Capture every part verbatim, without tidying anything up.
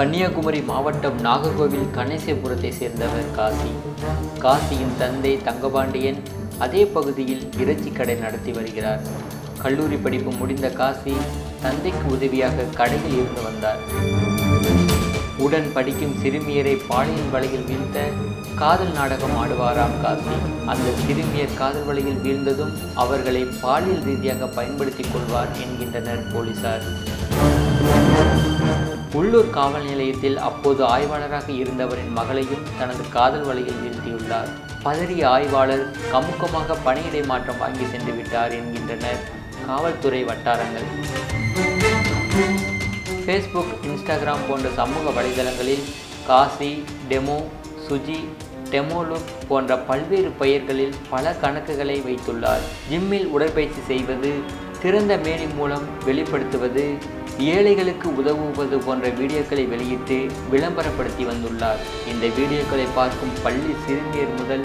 கன்னியாகுமரி மாவட்டம் நாகர்கோவில் கணேசபுரத்தை சேர்ந்தவர் காசி. காசியின் தந்தை தங்கபாண்டியன் அதே பகுதியில் இறைச்சி கடை நடத்தி வருகிறார். கல்லூரி படிப்பு முடிந்த காசி தந்தைக்கு உதவியாக கடையில் இருந்து வந்தார். உடன் படிக்கும் சிறுமியரை பாலியல் வலையில் வீழ்த்த காதல் நாடகம் ஆடுவாராம் காசி. அந்த சிறுமியர் காதல் வலையில் வீழ்ந்ததும் அவர்களை பாலியல் ரீதியாக பயன்படுத்தி கொள்வார் என்கின்றனர் போலீசார். உள்ளூர் காவல் நிலையத்தில் அப்போது ஆய்வாளராக இருந்தவரின் மகளையும் தனது காதல் வலையில் வீழ்த்தியுள்ளார். பதறிய ஆய்வாளர் கமுக்கமாக பணியிடை மாற்றம் வாங்கி சென்று விட்டார் என்கின்றனர் காவல்துறை வட்டாரங்கள். ஃபேஸ்புக், இன்ஸ்டாகிராம் போன்ற சமூக வலைதளங்களில் காசி, டெமோ, சுஜி, டெமோலுக் போன்ற பல்வேறு பெயர்களில் பல கணக்குகளை வைத்துள்ளார். ஜிம்மில் உடற்பயிற்சி செய்வது, திறந்த மேனி மூலம் வெளிப்படுத்துவது, ஏழைகளுக்கு உதவுவது போன்ற வீடியோக்களை வெளியிட்டு விளம்பரப்படுத்தி வந்துள்ளார். இந்த வீடியோக்களை பார்க்கும் பள்ளி சிறுமியர் முதல்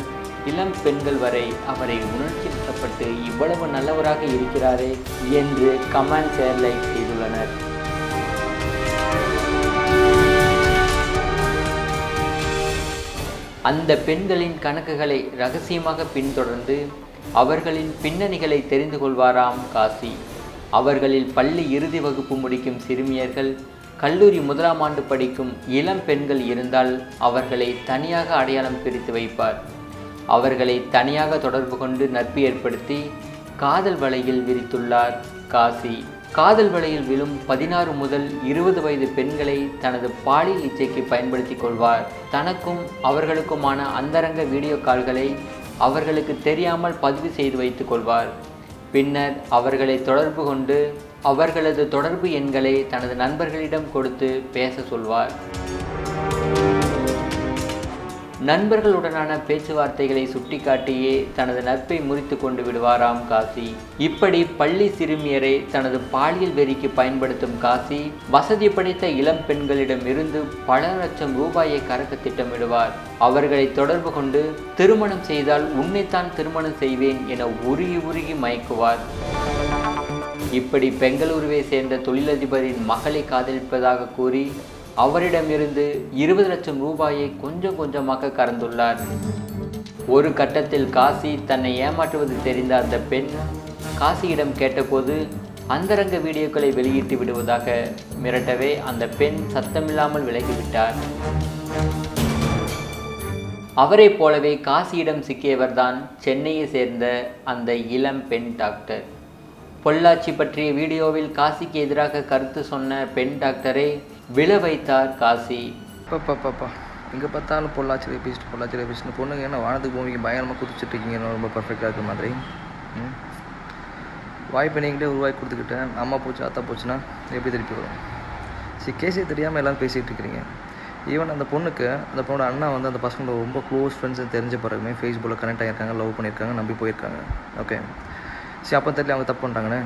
இளம் பெண்கள் வரை அவரை உணர்ச்சி வசப்பட்டு இவ்வளவு நல்லவராக இருக்கிறாரே என்று கமெண்ட் ஷேர் லைக் செய்துள்ளனர். அந்த பெண்களின் கணக்குகளை ரகசியமாக பின்தொடர்ந்து அவர்களின் பின்னணிகளை தெரிந்து கொள்வாராம் காசி. அவர்களில் பள்ளி இறுதி வகுப்பு முடிக்கும் சிறுமியர்கள், கல்லூரி முதலாம் ஆண்டு படிக்கும் இளம் பெண்கள் இருந்தால் அவர்களை தனியாக அடையாளம் பிரித்து வைப்பார். அவர்களை தனியாக தொடர்பு கொண்டு நட்பு ஏற்படுத்தி காதல் வலையில் விரித்துள்ளார் காசி. காதல் வலையில் விழும் பதினாறு முதல் இருபது வயது பெண்களை தனது பாலியல் இச்சைக்கு பயன்படுத்தி கொள்வார். தனக்கும் அவர்களுக்குமான அந்தரங்க வீடியோ கால்களை அவர்களுக்கு தெரியாமல் பதிவு செய்து வைத்துக் கொள்வார். பின்னர் அவர்களை தொடர்பு கொண்டு அவர்களது தொடர்பு எண்களை தனது நண்பர்களிடம் கொடுத்து பேச சொல்வார். நண்பர்களுடனான பேச்சுவார்த்தைகளை சுட்டிக்காட்டியே தனது நட்பை முறித்து கொண்டு விடுவாராம் காசி. இப்படி பள்ளி சிறுமியரை தனது பாலியல் வெறிக்கு பயன்படுத்தும் காசி வசதி படைத்த இளம் பெண்களிடமிருந்து பல லட்சம் ரூபாயை கறக்க திட்டமிடுவார். அவர்களை தொடர்பு கொண்டு திருமணம் செய்தால் உன்னைத்தான் திருமணம் செய்வேன் என உருகி உருகி மயக்குவார். இப்படி பெங்களூருவை சேர்ந்த தொழிலதிபரின் மகளை காதலிப்பதாக கூறி அவரிடமிருந்து இருபது லட்சம் ரூபாயை கொஞ்சம் கொஞ்சமாக கறந்துள்ளார். ஒரு கட்டத்தில் காசி தன்னை ஏமாற்றுவது தெரிந்த அந்த பெண் காசியிடம் கேட்டபோது அந்தரங்க வீடியோக்களை வெளியிட்டு விடுவதாக மிரட்டவே அந்த பெண் சத்தமில்லாமல் விலகிவிட்டார். அவரை போலவே காசியிடம் சிக்கியவர்தான் சென்னையை சேர்ந்த அந்த இளம் பெண் டாக்டர். பொள்ளாச்சி பற்றிய வீடியோவில் காசிக்கு எதிராக கருத்து சொன்ன பெண் டாக்டரை விழ வைத்தார் காசி. பாப்பாப்பா எங்கே பார்த்தாலும் பொள்ளாச்சி ரேபிஸ்ட் பொள்ளாச்சி ரேபிஸ்ட்னு பொண்ணுங்க என்ன வானத்துக்கு பூமிக்கு பயங்கரமாக குதிச்சுட்ருக்கீங்க. ரொம்ப பர்ஃபெக்டாக இருக்கிற மாதிரி வாய்ப்பு நீங்களே உருவாக்கி கொடுத்துக்கிட்டேன். அம்மா போச்சு அத்தா போச்சுன்னா எப்படி திருப்பி வரும்? சரி, கேஸே தெரியாமல் எல்லோரும் பேசிகிட்டு இருக்கிறீங்க. ஈவன் அந்த பொண்ணுக்கு அந்த பொண்ணோட அண்ணா வந்து அந்த பசங்களோட ரொம்ப க்ளோஸ் ஃப்ரெண்ட்ஸ் தெரிஞ்ச பிறகுமே ஃபேஸ்புக்கில் கனெக்ட் ஆகியிருக்காங்க, லவ் பண்ணியிருக்காங்க, நம்பி போயிருக்காங்க. ஓகே, சரி, அப்போ தெரியல அவங்க தப்பு பண்ணிட்டாங்கண்ணே.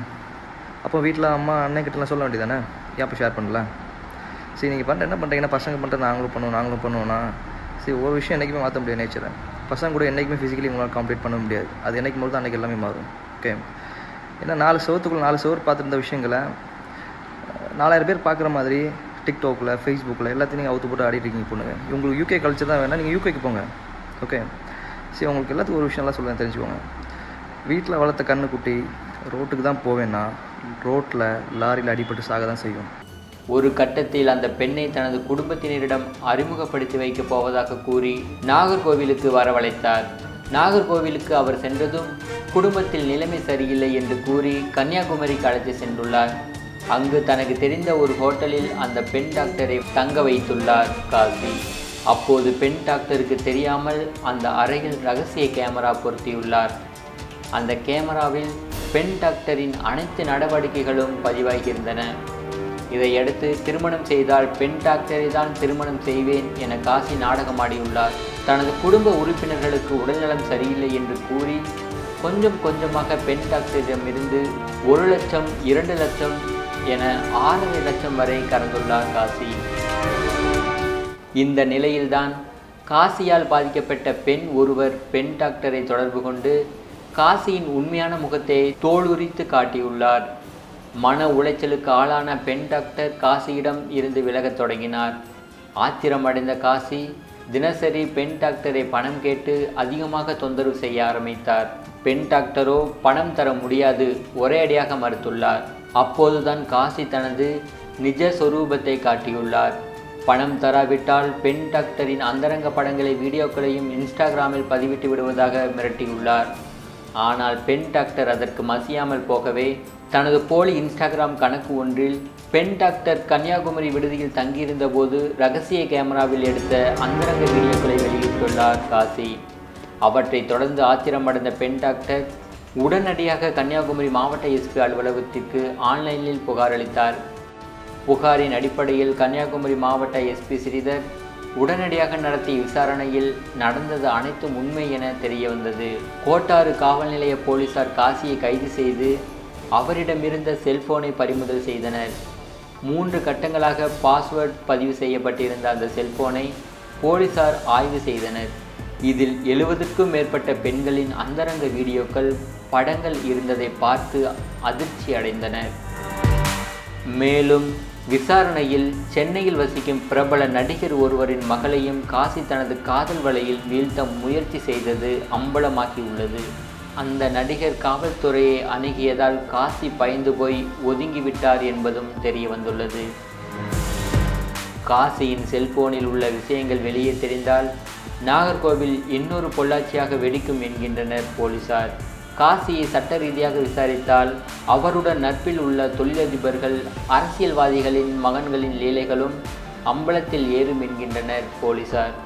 அப்போ வீட்டில் அம்மா அண்ணன்கிட்டலாம் சொல்ல வேண்டியதானே? ஏன் அப்போ ஷேர் பண்ணல? சரி, நீங்கள் பண்ணுற என்ன பண்ணுறீங்கன்னா பசங்க பண்ணுறது நாங்களும் பண்ணுவோம் நாங்களும் பண்ணுவோம்னா சரி, ஒரு விஷயம் என்றைக்குமே மாற்ற முடியாது. நேச்சரை பசங்க கூட என்றைக்குமே ஃபிசிக்கலி உங்களால் கம்ப்ளீட் பண்ண முடியாது. அது என்றைக்கு போது தான் அன்றைக்கி எல்லாமே மாறும். ஓகே, ஏன்னா நாலு சவத்துக்குள்ளே நாலு சவர் பார்த்துருந்த விஷயங்களை நாலாயிரம் பேர் பார்க்குற மாதிரி டிக்டாக்கில் ஃபேஸ்புக்கில் எல்லாத்தையும் நீங்கள் அவுத்து போட்டு ஆடிட்டுருக்கீங்க பொண்ணுங்க. உங்களுக்கு யூகே கல்ச்சர் தான் வேணால் நீங்கள் யூகேக்கு போங்க. ஓகே, சரி, உங்களுக்கு எல்லாத்துக்கும் ஒரு விஷயம்லாம் சொல்லுவேன், தெரிஞ்சுக்கோங்க. வீட்டில் வளர்த்த கண்ணுக்குட்டி ரோட்டுக்கு தான் போவேன்னா ரோட்டில் லாரியில் அடிபட்டு சாக தான் செய்யும். ஒரு கட்டத்தில் அந்த பெண்ணை தனது குடும்பத்தினரிடம் அறிமுகப்படுத்தி வைக்கப் போவதாக கூறி நாகர்கோவிலுக்கு வரவழைத்தார். நாகர்கோவிலுக்கு அவர் சென்றதும் குடும்பத்தில் நிலைமை சரியில்லை என்று கூறி கன்னியாகுமரிக்கு அழைத்து சென்றுள்ளார். அங்கு தனக்கு தெரிந்த ஒரு ஹோட்டலில் அந்த பெண் டாக்டரை தங்க வைத்துள்ளார் காசி. அப்போது பெண் டாக்டருக்கு தெரியாமல் அந்த அறையில் ரகசிய கேமரா பொருத்தியுள்ளார். அந்த கேமராவில் பெண் டாக்டரின் அனைத்து நடவடிக்கைகளும் பதிவாகியிருந்தன. இதையடுத்து திருமணம் செய்தால் பெண் டாக்டரை தான் திருமணம் செய்வேன் என காசி நாடகமாடியுள்ளார். தனது குடும்ப உறுப்பினர்களுக்கு உடல்நலம் சரியில்லை என்று கூறி கொஞ்சம் கொஞ்சமாக பெண் டாக்டரிடமிருந்து ஒரு லட்சம் இரண்டு லட்சம் என ஆறரை லட்சம் வரை கறந்துள்ளார் காசி. இந்த நிலையில்தான் காசியால் பாதிக்கப்பட்ட பெண் ஒருவர் பெண் டாக்டரை தொடர்பு கொண்டு காசியின் உண்மையான முகத்தை தோலுரித்து காட்டியுள்ளார். மன உளைச்சலுக்கு ஆளான பெண் டாக்டர் காசியிடம் இருந்து விலகத் தொடங்கினார். ஆத்திரமடைந்த காசி தினசரி பெண் டாக்டரை பணம் கேட்டு அதிகமாக தொந்தரவு செய்ய ஆரம்பித்தார். பெண் டாக்டரோ பணம் தர முடியாது ஒரே அடியாக மறுத்துள்ளார். அப்போதுதான் காசி தனது நிஜ சொரூபத்தை காட்டியுள்ளார். பணம் தராவிட்டால் பெண் டாக்டரின் அந்தரங்க படங்களை வீடியோக்களையும் இன்ஸ்டாகிராமில் பதிவிட்டு விடுவதாக மிரட்டியுள்ளார். ஆனால் பெண் டாக்டர் அதற்கு மசியாமல் போகவே தனது போலி இன்ஸ்டாகிராம் கணக்கு ஒன்றில் பெண் டாக்டர் கன்னியாகுமரி விடுதியில் தங்கியிருந்த போது ரகசிய கேமராவில் எடுத்த அந்தரங்க வீடியோக்களை வெளியிட்டுள்ளார் காசி. அவற்றை தொடர்ந்து ஆத்திரமடைந்த பெண் டாக்டர் உடனடியாக கன்னியாகுமரி மாவட்ட எஸ்பி அலுவலகத்திற்கு ஆன்லைனில் புகார் அளித்தார். புகாரின் அடிப்படையில் கன்னியாகுமரி மாவட்ட எஸ்பி ஸ்ரீதர் உடனடியாக நடத்திய விசாரணையில் நடந்தது அனைத்தும் உண்மை என தெரிய வந்தது. கோட்டாறு காவல் நிலைய போலீசார் காசியை கைது செய்து அவரிடமிருந்த செல்போனை பறிமுதல் செய்தனர். மூன்று கட்டங்களாக பாஸ்வேர்ட் பதிவு செய்யப்பட்டிருந்த அந்த செல்போனை போலீசார் ஆய்வு செய்தனர். இதில் எழுபதுக்கும் மேற்பட்ட பெண்களின் அந்தரங்க வீடியோக்கள் படங்கள் இருந்ததை பார்த்து அதிர்ச்சி அடைந்தனர். மேலும் விசாரணையில் சென்னையில் வசிக்கும் பிரபல நடிகர் ஒருவரின் மகளையும் காசி தனது காதல் வலையில் வீழ்த்த முயற்சி செய்தது அம்பலமாகியுள்ளது. அந்த நடிகர் காவல்துறையை அணுகியதால் காசி பயந்து போய் ஒதுங்கிவிட்டார் என்பதும் தெரிய வந்துள்ளது. காசியின் செல்போனில் உள்ள விஷயங்கள் வெளியே தெரிந்தால் நாகர்கோவில் இன்னொரு பொள்ளாச்சியாக வெடிக்கும் என்கின்றனர் போலீசார். காசியை சட்ட ரீதியாக விசாரித்தால் அவருடன் நட்பில் உள்ள தொழிலதிபர்கள் அரசியல்வாதிகளின் மகன்களின் லீலைகளும் அம்பலத்தில் ஏறும் என்கின்றனர் போலீசார்.